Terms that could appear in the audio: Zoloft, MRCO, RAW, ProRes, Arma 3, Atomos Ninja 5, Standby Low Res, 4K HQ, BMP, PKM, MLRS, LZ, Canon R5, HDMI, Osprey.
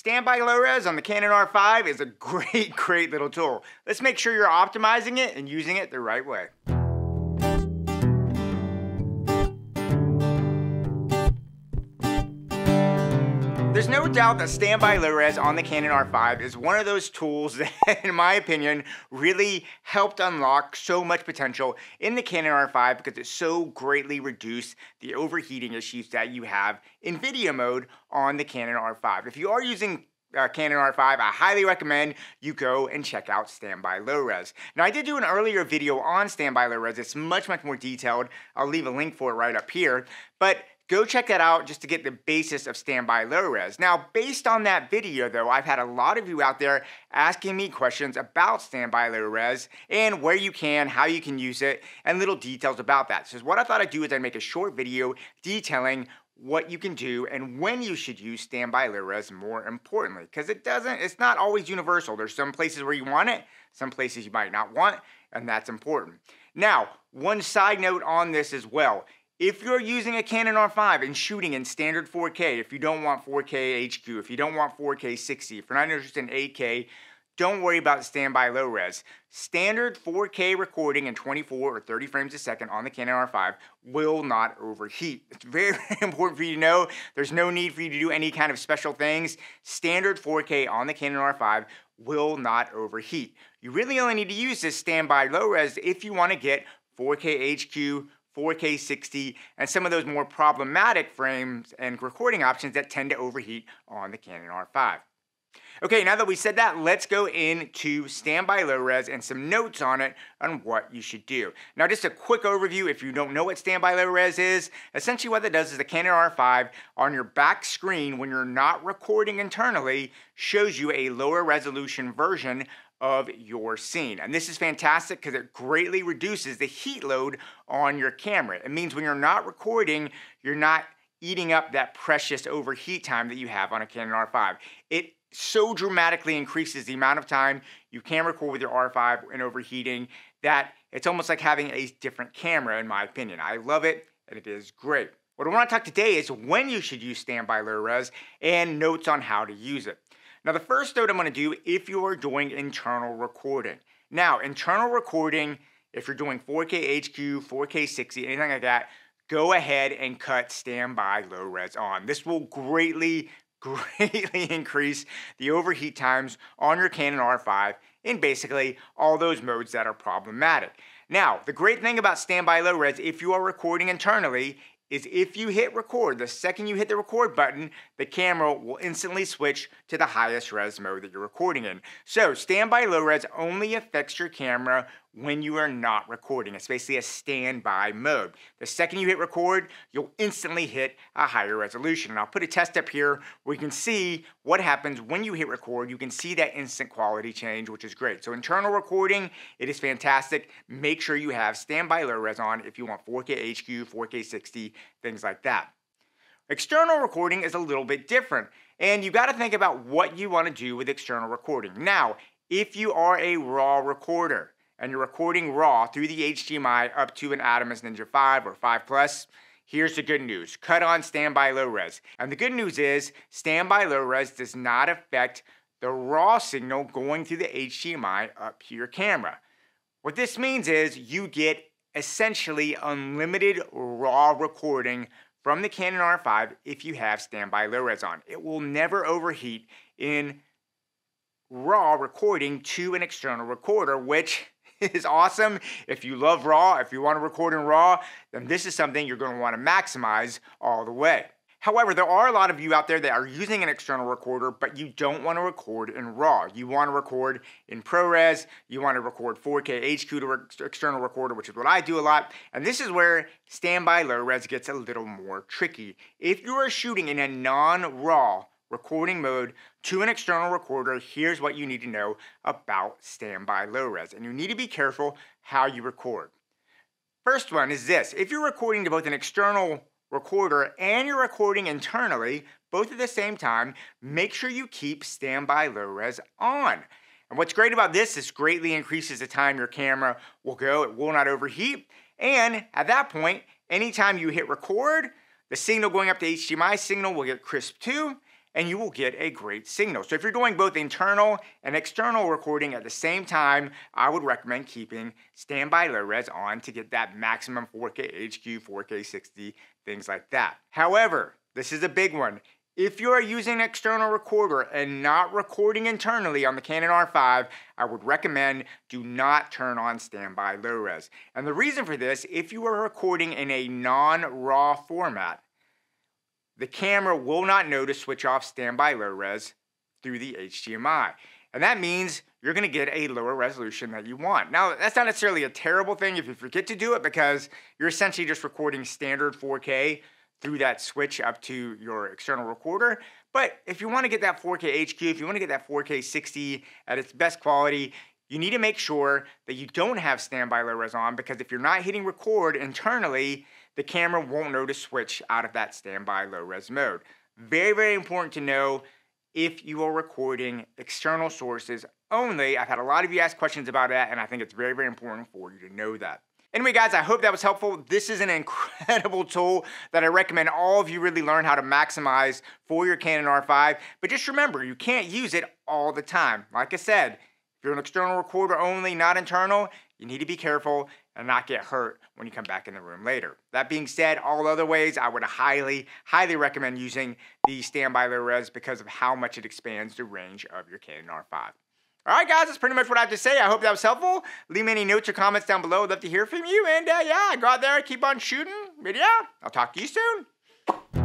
Standby Low Res on the Canon R5 is a great little tool. Let's make sure you're optimizing it and using it the right way. There's no doubt that Standby Low Res on the Canon R5 is one of those tools that, in my opinion, really helped unlock so much potential in the Canon R5 because it so greatly reduced the overheating issues that you have in video mode on the Canon R5. If you are using Canon R5, I highly recommend you go and check out Standby Low Res. Now, I did do an earlier video on Standby Low Res. It's much more detailed. I'll leave a link for it right up here, but go check that out just to get the basis of Standby Low Res. Now, based on that video though, I've had a lot of you out there asking me questions about Standby Low Res and where you can, how you can use it, and little details about that. So what I thought I'd do is I'd make a short video detailing what you can do and when you should use Standby Low Res more importantly, because it's not always universal. There's some places where you want it, some places you might not want, and that's important. Now, one side note on this as well. If you're using a Canon R5 and shooting in standard 4K, if you don't want 4K HQ, if you don't want 4K 60, if you're not interested in 8K, don't worry about Standby Low Res. Standard 4K recording in 24 or 30 frames a second on the Canon R5 will not overheat. It's very important for you to know. There's no need for you to do any kind of special things. Standard 4K on the Canon R5 will not overheat. You really only need to use this Standby Low Res if you want to get 4K HQ, 4K 60, and some of those more problematic frames and recording options that tend to overheat on the Canon R5. Okay, now that we said that, let's go into Standby Low Res and some notes on it on what you should do. Now, just a quick overview if you don't know what Standby Low Res is. Essentially what it does is the Canon R5 on your back screen when you're not recording internally shows you a lower resolution version of your scene. And this is fantastic because it greatly reduces the heat load on your camera. It means when you're not recording, you're not eating up that precious overheat time that you have on a Canon R5. It so dramatically increases the amount of time you can record with your R5 and overheating that it's almost like having a different camera, in my opinion. I love it, and it is great. What I want to talk today is when you should use Standby Low Res and notes on how to use it. Now, the first note I'm going to do if you are doing internal recording. Now, internal recording, if you're doing 4K HQ, 4K 60, anything like that, go ahead and cut Standby Low Res on. This will greatly increase the overheat times on your Canon R5 in basically all those modes that are problematic. Now, the great thing about Standby Low Res, if you are recording internally, is if you hit record, the second you hit the record button, the camera will instantly switch to the highest res mode that you're recording in. So Standby Low Res only affects your camera when you are not recording. It's basically a standby mode. The second you hit record, you'll instantly hit a higher resolution. And I'll put a test up here where you can see what happens when you hit record. You can see that instant quality change, which is great. So internal recording, it is fantastic. Make sure you have Standby Low Res on if you want 4K HQ, 4K 60, things like that. External recording is a little bit different, and you got to think about what you want to do with external recording. Now, if you are a RAW recorder and you're recording RAW through the HDMI up to an Atomos Ninja 5 or 5+, here's the good news. Cut on Standby Low Res. And the good news is Standby Low Res does not affect the RAW signal going through the HDMI up to your camera. What this means is you get essentially unlimited RAW recording from the Canon R5 if you have Standby Low Res on. It will never overheat in RAW recording to an external recorder, which is awesome. If you love RAW, if you want to record in RAW, then this is something you're going to want to maximize all the way. However, there are a lot of you out there that are using an external recorder, but you don't want to record in RAW. You want to record in ProRes, you want to record 4K HQ to external recorder, which is what I do a lot, and this is where Standby Low Res gets a little more tricky. If you are shooting in a non-RAW recording mode to an external recorder, here's what you need to know about Standby Low Res, and you need to be careful how you record. First one is this. If you're recording to both an external recorder and you're recording internally, both at the same time, make sure you keep Standby Low Res on. And what's great about this greatly increases the time your camera will go. It will not overheat. And at that point, anytime you hit record, the signal going up to HDMI signal will get crisp too. and you will get a great signal. So if you're doing both internal and external recording at the same time, I would recommend keeping standby low res on to get that maximum 4K HQ, 4K 60, things like that. However, this is a big one. If you are using an external recorder and not recording internally on the Canon R5, I would recommend do not turn on standby low res. And the reason for this, if you are recording in a non-RAW format, the camera will not know to switch off standby low res through the HDMI. And that means you're gonna get a lower resolution that you want. Now, that's not necessarily a terrible thing if you forget to do it, because you're essentially just recording standard 4K through that switch up to your external recorder. But if you wanna get that 4K HQ, if you wanna get that 4K 60 at its best quality, you need to make sure that you don't have standby low res on, because if you're not hitting record internally, the camera won't know to switch out of that standby low res mode. Very, very important to know if you are recording external sources only. I've had a lot of you ask questions about that, and I think it's very, very important for you to know that. Anyway, guys, I hope that was helpful. This is an incredible tool that I recommend all of you really learn how to maximize for your Canon R5. But just remember, you can't use it all the time. Like I said, if you're an external recorder only, not internal, you need to be careful and not get hurt when you come back in the room later. That being said, all other ways, I would highly, highly recommend using the standby low res because of how much it expands the range of your Canon R5. All right, guys, that's pretty much what I have to say. I hope that was helpful. Leave me any notes or comments down below. I'd love to hear from you. And yeah, go out there, keep on shooting. But yeah, I'll talk to you soon.